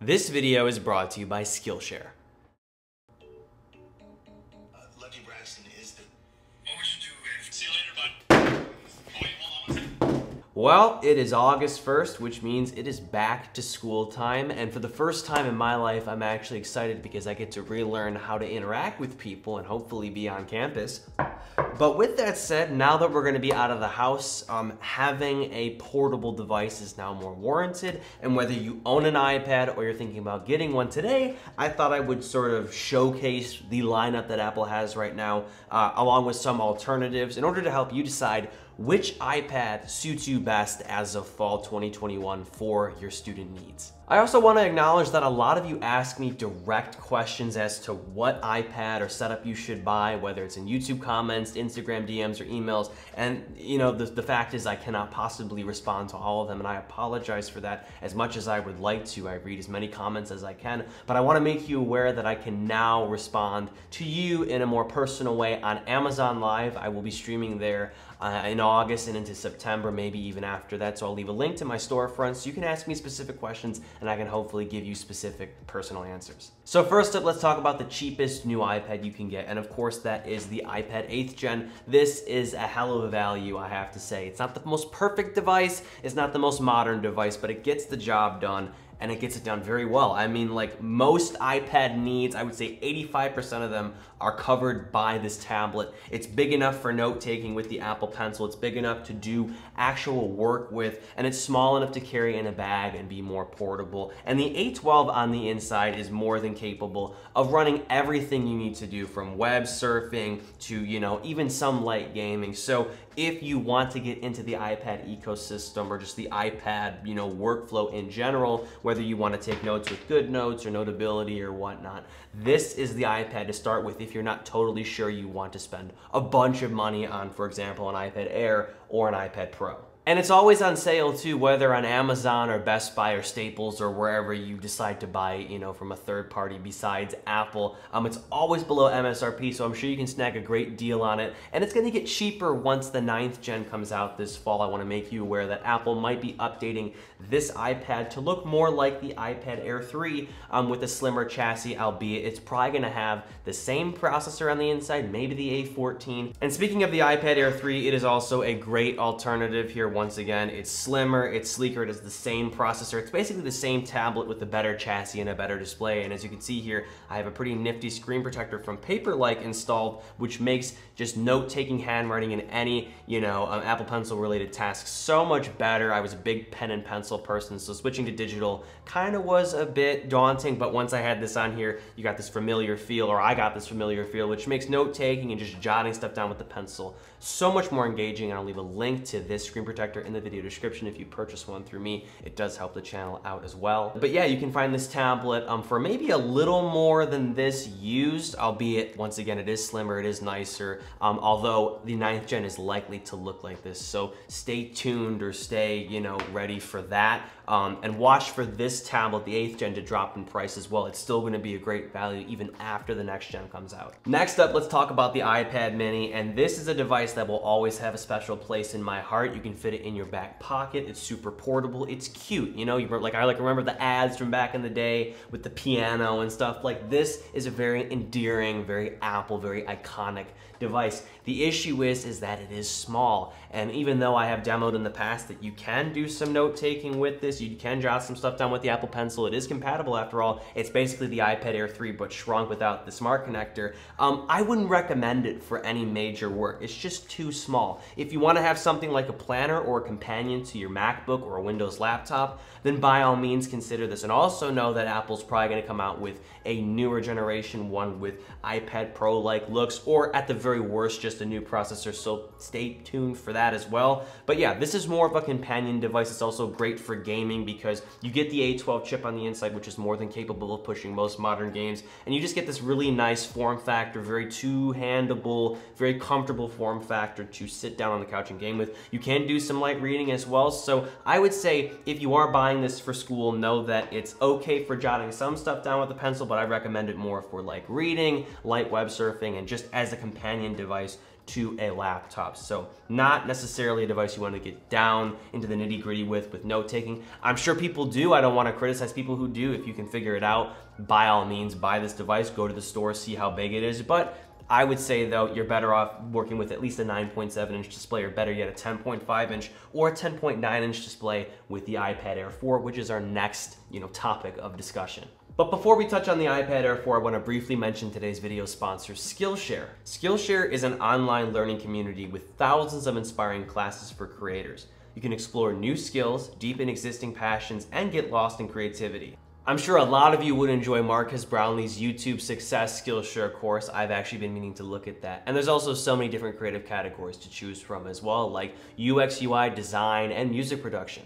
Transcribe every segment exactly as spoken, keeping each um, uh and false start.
This video is brought to you by Skillshare. Well, it is August first, which means it is back to school time, and for the first time in my life, I'm actually excited because I get to relearn how to interact with people and hopefully be on campus. But with that said, now that we're gonna be out of the house, um, having a portable device is now more warranted, and whether you own an iPad or you're thinking about getting one today, I thought I would sort of showcase the lineup that Apple has right now, uh, along with some alternatives in order to help you decide which iPad suits you best as of fall twenty twenty-one for your student needs. I also want to acknowledge that a lot of you ask me direct questions as to what iPad or setup you should buy, whether it's in YouTube comments, Instagram D Ms, or emails. And you know, the, the fact is I cannot possibly respond to all of them, and I apologize for that. As much as I would like to, I read as many comments as I can, but I want to make you aware that I can now respond to you in a more personal way on Amazon Live. I will be streaming there uh, in August and into September, maybe even after that. So I'll leave a link to my storefront so you can ask me specific questions, and I can hopefully give you specific personal answers. So first up, let's talk about the cheapest new iPad you can get. And of course, that is the iPad eighth gen. This is a hell of a value, I have to say. It's not the most perfect device, it's not the most modern device, but it gets the job done, and it gets it done very well. I mean, like most iPad needs, I would say eighty-five percent of them are covered by this tablet. It's big enough for note-taking with the Apple Pencil, it's big enough to do actual work with, and it's small enough to carry in a bag and be more portable. And the A twelve on the inside is more than capable of running everything you need to do, from web surfing to, you know, even some light gaming. So if you want to get into the iPad ecosystem or just the iPad, you know, workflow in general, whether you want to take notes with GoodNotes or Notability or whatnot, this is the iPad to start with if you're not totally sure you want to spend a bunch of money on, for example, an iPad Air or an iPad Pro. And it's always on sale too, whether on Amazon or Best Buy or Staples or wherever you decide to buy, you know, from a third party besides Apple. Um, it's always below M S R P, so I'm sure you can snag a great deal on it. And it's gonna get cheaper once the ninth gen comes out this fall. I wanna make you aware that Apple might be updating this iPad to look more like the iPad Air three um, with a slimmer chassis, albeit it's probably gonna have the same processor on the inside, maybe the A fourteen. And speaking of the iPad Air three, it is also a great alternative here. Once again, it's slimmer, it's sleeker, it is the same processor. It's basically the same tablet with a better chassis and a better display. And as you can see here, I have a pretty nifty screen protector from Paperlike installed, which makes just note-taking, handwriting, and any, you know, um, Apple Pencil-related tasks so much better. I was a big pen and pencil person, so switching to digital kind of was a bit daunting, but once I had this on here, you got this familiar feel, or I got this familiar feel, which makes note-taking and just jotting stuff down with the pencil so much more engaging. And I'll leave a link to this screen protector in the video description if you purchase one through me. It does help the channel out as well. But yeah, you can find this tablet um, for maybe a little more than this used, albeit once again, it is slimmer, it is nicer, um, although the ninth gen is likely to look like this. So stay tuned or stay, you know, ready for that. Um, and watch for this tablet, the eighth gen, to drop in price as well. It's still gonna be a great value even after the next gen comes out. Next up, let's talk about the iPad mini. And this is a device that will always have a special place in my heart. You can fit it in your back pocket. It's super portable. It's cute. You know, you like I like remember the ads from back in the day with the piano and stuff. Like, this is a very endearing, very Apple, very iconic device. The issue is, is that it is small. And even though I have demoed in the past that you can do some note-taking with this, you can jot some stuff down with the Apple Pencil. It is compatible after all. It's basically the iPad Air three, but shrunk without the smart connector. Um, I wouldn't recommend it for any major work. It's just too small. If you wanna have something like a planner or a companion to your MacBook or a Windows laptop, then by all means consider this. And also know that Apple's probably gonna come out with a newer generation one with iPad Pro-like looks, or at the very worst, just a new processor. So stay tuned for that as well. But yeah, this is more of a companion device. It's also great for gaming, because you get the A twelve chip on the inside, which is more than capable of pushing most modern games, and you just get this really nice form factor, very two-handable, very comfortable form factor to sit down on the couch and game with. You can do some light reading as well, so I would say if you are buying this for school, know that it's okay for jotting some stuff down with a pencil, but I recommend it more for like reading, light web surfing, and just as a companion device to a laptop. So not necessarily a device you want to get down into the nitty gritty with, with note taking. I'm sure people do. I don't want to criticize people who do. If you can figure it out, by all means, buy this device, go to the store, see how big it is. But I would say though, you're better off working with at least a nine point seven inch display, or better yet, a ten point five inch or a ten point nine inch display with the iPad Air four, which is our next, you know, topic of discussion. But before we touch on the iPad Air four, I want to briefly mention today's video sponsor, Skillshare. Skillshare is an online learning community with thousands of inspiring classes for creators. You can explore new skills, deepen existing passions, and get lost in creativity. I'm sure a lot of you would enjoy Marcus Brownlee's YouTube Success Skillshare course. I've actually been meaning to look at that. And there's also so many different creative categories to choose from as well, like U X U I design and music production.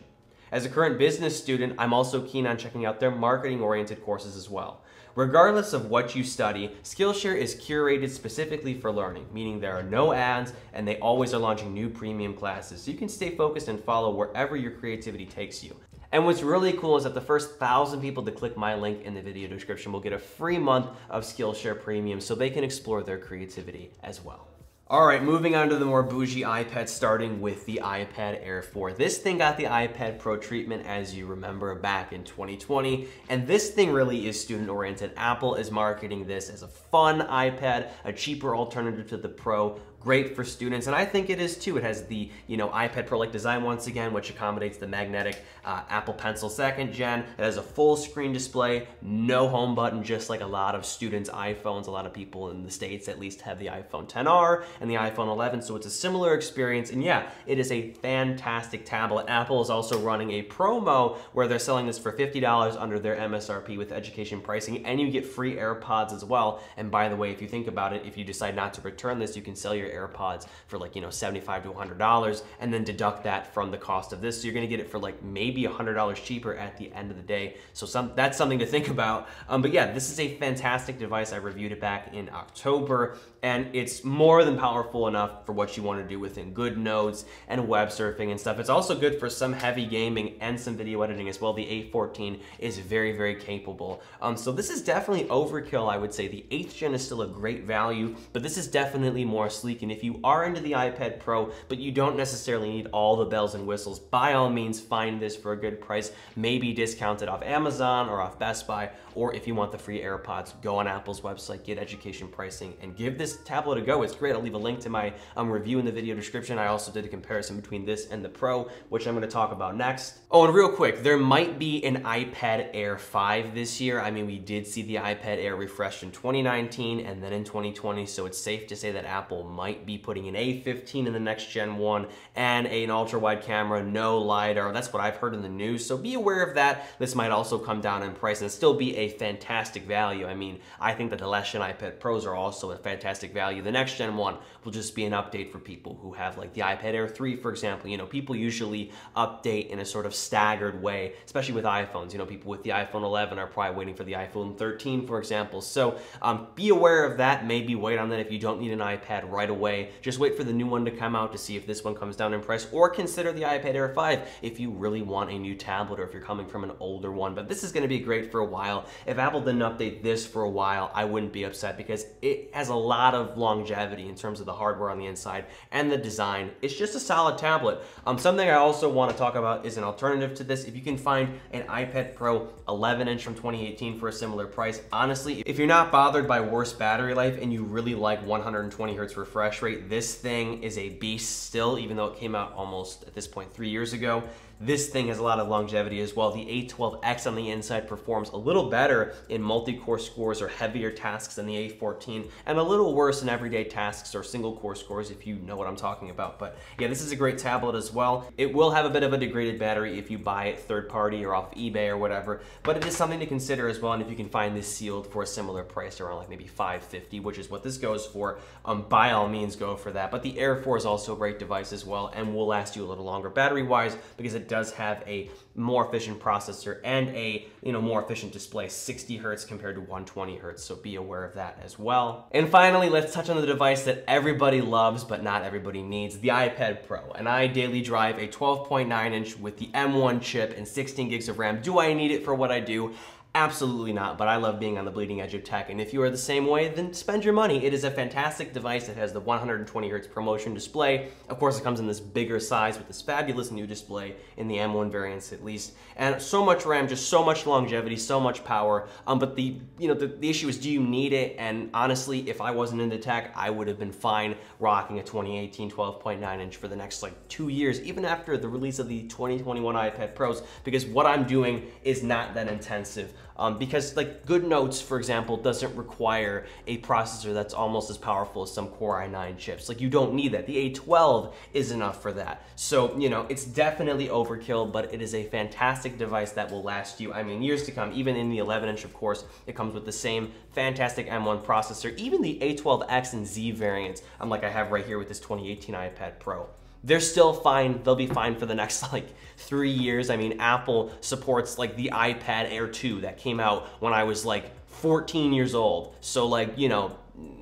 As a current business student, I'm also keen on checking out their marketing-oriented courses as well. Regardless of what you study, Skillshare is curated specifically for learning, meaning there are no ads and they always are launching new premium classes, so you can stay focused and follow wherever your creativity takes you. And what's really cool is that the first thousand people to click my link in the video description will get a free month of Skillshare Premium so they can explore their creativity as well. All right, moving on to the more bougie iPad, starting with the iPad Air four. This thing got the iPad Pro treatment, as you remember, back in twenty twenty. And this thing really is student-oriented. Apple is marketing this as a fun iPad, a cheaper alternative to the Pro. Great for students, and I think it is too. It has the, you know, iPad Pro-like design once again, which accommodates the magnetic uh, Apple Pencil second gen. It has a full screen display, no home button, just like a lot of students' iPhones. A lot of people in the States at least have the iPhone X R and the iPhone eleven, so it's a similar experience. And yeah, it is a fantastic tablet. Apple is also running a promo where they're selling this for fifty dollars under their M S R P with education pricing, and you get free AirPods as well. And by the way, if you think about it, if you decide not to return this, you can sell your AirPods for like, you know, seventy-five to a hundred dollars, and then deduct that from the cost of this, so you're gonna get it for like maybe a hundred dollars cheaper at the end of the day. So some that's something to think about. Um, but yeah, this is a fantastic device. I reviewed it back in October, and it's more than powerful enough for what you want to do within GoodNotes and web surfing and stuff. It's also good for some heavy gaming and some video editing as well. The A fourteen is very, very capable. Um, so this is definitely overkill, I would say. The eighth gen is still a great value, but this is definitely more sleek. And if you are into the iPad Pro, but you don't necessarily need all the bells and whistles, by all means, find this for a good price, maybe discounted off Amazon or off Best Buy, or if you want the free AirPods, go on Apple's website, get education pricing, and give this tablet a go. It's great. I'll leave a link to my um, review in the video description. I also did a comparison between this and the Pro, which I'm going to talk about next. Oh, and real quick, there might be an iPad Air five this year. I mean, we did see the iPad Air refreshed in twenty nineteen and then in twenty twenty, so it's safe to say that Apple might might be putting an A fifteen in the next gen one and an ultra-wide camera, no LiDAR. That's what I've heard in the news, so be aware of that. This might also come down in price and still be a fantastic value. I mean, I think that the last gen iPad Pros are also a fantastic value. The next gen one will just be an update for people who have like the iPad Air three, for example. You know, people usually update in a sort of staggered way, especially with iPhones. You know, people with the iPhone eleven are probably waiting for the iPhone thirteen, for example. So um, be aware of that. Maybe wait on that if you don't need an iPad right away. Just wait for the new one to come out to see if this one comes down in price, or consider the iPad Air five if you really want a new tablet or if you're coming from an older one. But this is going to be great for a while. If Apple didn't update this for a while, I wouldn't be upset because it has a lot of longevity in terms of the hardware on the inside and the design. It's just a solid tablet. Um, something I also want to talk about is an alternative to this. If you can find an iPad Pro eleven inch from twenty eighteen for a similar price, honestly, if you're not bothered by worse battery life and you really like one hundred twenty hertz refresh rate, this thing is a beast still, even though it came out almost at this point three years ago. This thing has a lot of longevity as well. The A twelve X on the inside performs a little better in multi-core scores or heavier tasks than the A fourteen, and a little worse in everyday tasks or single-core scores, if you know what I'm talking about. But yeah, this is a great tablet as well. It will have a bit of a degraded battery if you buy it third-party or off eBay or whatever, but it is something to consider as well. And if you can find this sealed for a similar price around like maybe five fifty, which is what this goes for, um, by all means go for that. But the Air four is also a great device as well, and will last you a little longer battery-wise because it does have a more efficient processor and a, you know, more efficient display, sixty hertz compared to one hundred twenty hertz, so be aware of that as well. And finally, let's touch on the device that everybody loves but not everybody needs, the iPad Pro. And I daily drive a twelve point nine inch with the M one chip and sixteen gigs of RAM. Do I need it for what I do? Absolutely not, but I love being on the bleeding edge of tech, and if you are the same way, then spend your money. It is a fantastic device that has the one hundred twenty hertz ProMotion display. Of course, it comes in this bigger size with this fabulous new display in the M one variants at least, and so much RAM, just so much longevity, so much power, um, but the, you know, the, the issue is, do you need it? And honestly, if I wasn't into tech, I would have been fine rocking a twenty eighteen twelve point nine inch for the next like two years, even after the release of the twenty twenty-one iPad Pros, because what I'm doing is not that intensive. Um, because like GoodNotes, for example, doesn't require a processor that's almost as powerful as some Core i nine chips. Like, you don't need that. The A twelve is enough for that. So, you know, it's definitely overkill, but it is a fantastic device that will last you, I mean, years to come. Even in the eleven inch, of course, it comes with the same fantastic M one processor, even the A twelve X and Z variants, um, like I have right here with this twenty eighteen iPad Pro. They're still fine. They'll be fine for the next like three years. I mean, Apple supports like the iPad Air two that came out when I was like fourteen years old. So like, you know,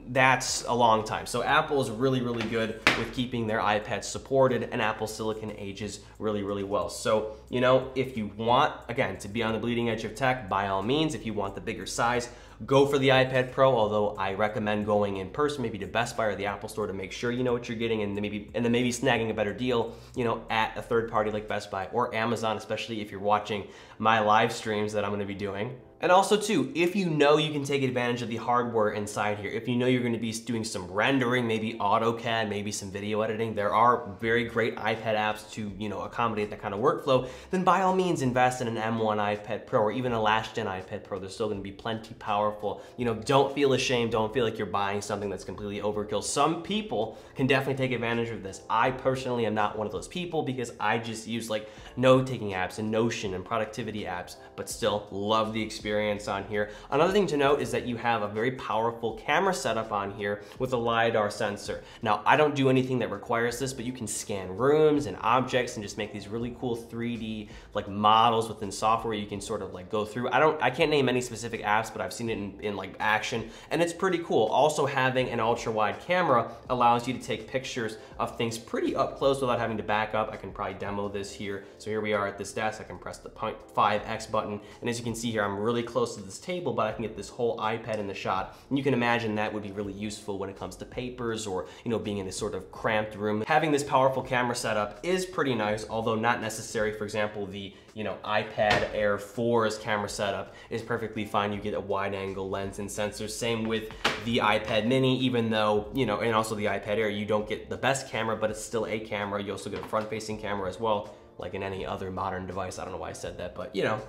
that's a long time. So Apple is really, really good with keeping their iPads supported, and Apple Silicon ages really, really well. So, you know, if you want, again, to be on the bleeding edge of tech, by all means, if you want the bigger size, go for the iPad Pro, although I recommend going in person, maybe to Best Buy or the Apple Store, to make sure you know what you're getting, and then maybe and then maybe snagging a better deal, you know, at a third party like Best Buy or Amazon, especially if you're watching my live streams that I'm gonna be doing. And also too, if you know you can take advantage of the hardware inside here, if you know you're gonna be doing some rendering, maybe AutoCAD, maybe some video editing, there are very great iPad apps to, you know, accommodate that kind of workflow, then by all means invest in an M one iPad Pro or even a last gen iPad Pro. There's still gonna be plenty powerful. You know, don't feel ashamed, don't feel like you're buying something that's completely overkill. Some people can definitely take advantage of this. I personally am not one of those people, because I just use like note-taking apps and Notion and productivity apps, but still love the experience on here. Another thing to note is that you have a very powerful camera setup on here with a LiDAR sensor. Now, I don't do anything that requires this, but you can scan rooms and objects and just make these really cool three D like models within software you can sort of like go through. I don't, I can't name any specific apps, but I've seen it in, in like action, and it's pretty cool. Also, having an ultra wide camera allows you to take pictures of things pretty up close without having to back up. I can probably demo this here. So here we are at this desk. I can press the point five X button, and as you can see here, I'm really close to this table, but I can get this whole iPad in the shot. And you can imagine that would be really useful when it comes to papers or, you know, being in a sort of cramped room. Having this powerful camera setup is pretty nice, although not necessary. For example, the, you know, iPad Air four's camera setup is perfectly fine. You get a wide angle lens and sensors. Same with the iPad mini, even though, you know, and also the iPad Air, you don't get the best camera, but it's still a camera. You also get a front facing camera as well, like in any other modern device. I don't know why I said that, but you know.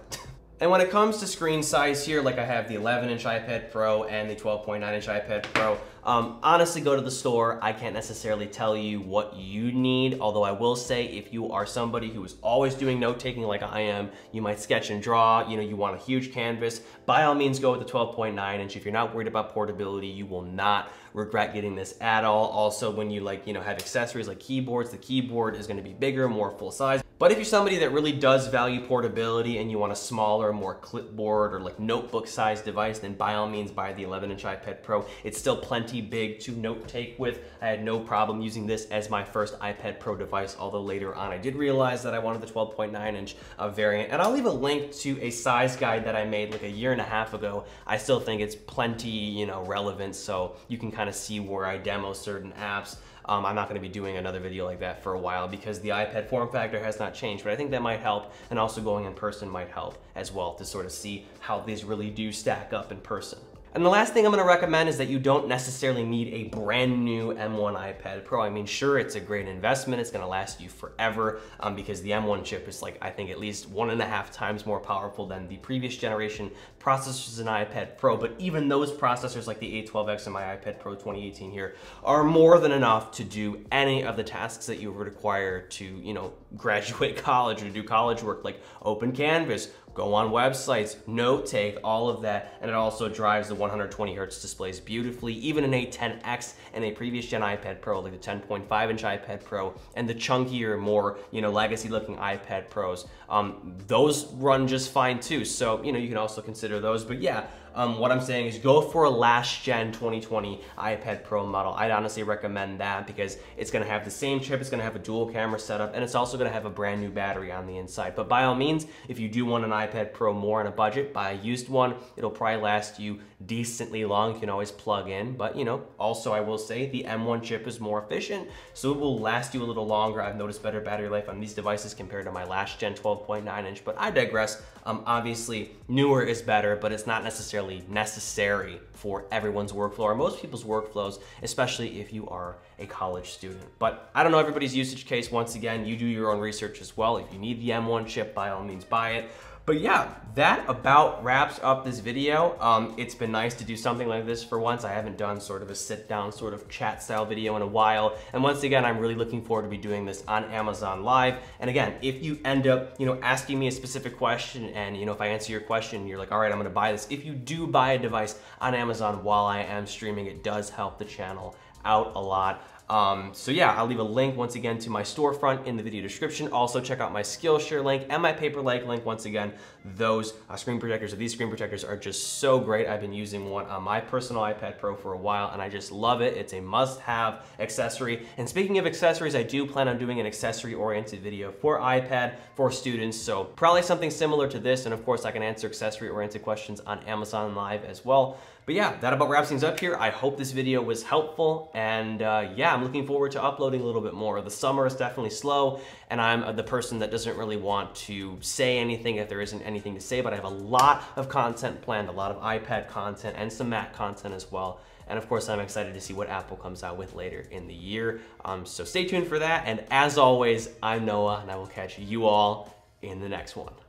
And when it comes to screen size here, like I have the eleven inch iPad Pro and the twelve point nine inch iPad Pro, um, honestly, go to the store. I can't necessarily tell you what you need, although I will say, if you are somebody who is always doing note-taking like I am, you might sketch and draw, you know, you want a huge canvas, by all means go with the twelve point nine inch. If you're not worried about portability, you will not regret getting this at all. Also, when you like, you know, have accessories like keyboards, the keyboard is gonna be bigger, more full size. But if you're somebody that really does value portability and you want a smaller, more clipboard or like notebook sized device, then by all means buy the eleven inch iPad Pro. It's still plenty big to note take with. I had no problem using this as my first iPad Pro device, although later on I did realize that I wanted the twelve point nine inch uh, variant. And I'll leave a link to a size guide that I made like a year and a half ago. I still think it's plenty, you know, relevant, so you can kind of see where I demo certain apps. Um, I'm not gonna be doing another video like that for a while because the iPad form factor has not changed, but I think that might help, and also going in person might help as well to sort of see how these really do stack up in person. And the last thing I'm gonna recommend is that you don't necessarily need a brand new M one iPad Pro. I mean, sure, it's a great investment. It's gonna last you forever um, because the M one chip is like, I think, at least one and a half times more powerful than the previous generation processors in iPad Pro. But even those processors like the A twelve X and my iPad Pro twenty eighteen here are more than enough to do any of the tasks that you would require to, you know, graduate college or do college work, like open Canvas, go on websites, note take, all of that. And it also drives the one hundred twenty hertz displays beautifully, even an A ten X and a previous gen iPad Pro, like the ten point five inch iPad Pro and the chunkier, more, you know, legacy looking iPad Pros. Um, those run just fine too. So, you know, you can also consider those, but yeah, Um, what I'm saying is go for a last gen twenty twenty iPad Pro model. I'd honestly recommend that because it's gonna have the same chip, it's gonna have a dual camera setup, and it's also gonna have a brand new battery on the inside. But by all means, if you do want an iPad Pro more on a budget, buy a used one. It'll probably last you decently long. You can always plug in, but you know, also I will say the M one chip is more efficient, so it will last you a little longer. I've noticed better battery life on these devices compared to my last gen twelve point nine inch, but I digress. Um, obviously newer is better, but it's not necessarily necessary for everyone's workflow or most people's workflows, especially if you are a college student. But I don't know everybody's usage case. Once again, you do your own research as well. If you need the M one chip, by all means buy it. But yeah, that about wraps up this video. Um, it's been nice to do something like this for once. I haven't done sort of a sit down, sort of chat style video in a while. And once again, I'm really looking forward to be doing this on Amazon Live. And again, if you end up, you know, asking me a specific question and, you know, if I answer your question, you're like, all right, I'm gonna buy this. If you do buy a device on Amazon while I am streaming, it does help the channel out a lot. Um, so yeah, I'll leave a link once again to my storefront in the video description. Also check out my Skillshare link and my Paperlike link. Once again, those uh, screen protectors, or these screen protectors, are just so great. I've been using one on my personal iPad Pro for a while and I just love it. It's a must-have accessory. And speaking of accessories, I do plan on doing an accessory-oriented video for iPad for students. So probably something similar to this. And of course I can answer accessory-oriented questions on Amazon Live as well. But yeah, that about wraps things up here. I hope this video was helpful, and uh, yeah, I'm looking forward to uploading a little bit more. The summer is definitely slow, and I'm the person that doesn't really want to say anything if there isn't anything to say, but I have a lot of content planned, a lot of iPad content and some Mac content as well. And of course, I'm excited to see what Apple comes out with later in the year. Um, so stay tuned for that. And as always, I'm Noah, and I will catch you all in the next one.